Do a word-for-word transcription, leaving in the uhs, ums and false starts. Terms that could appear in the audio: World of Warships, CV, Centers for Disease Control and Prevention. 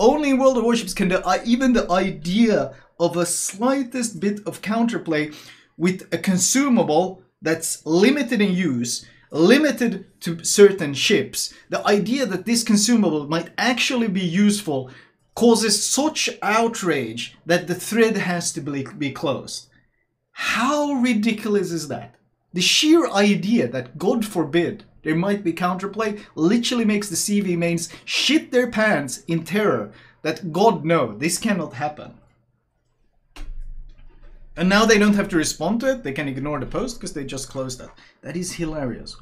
Only in World of Warships can the, uh, even the idea of a slightest bit of counterplay with a consumable that's limited in use, limited to certain ships, the idea that this consumable might actually be useful causes such outrage that the thread has to be closed. How ridiculous is that? The sheer idea that, God forbid, there might be counterplay literally makes the C V mains shit their pants in terror that, God no, this cannot happen. And now they don't have to respond to it, they can ignore the post because they just closed that. That is hilarious.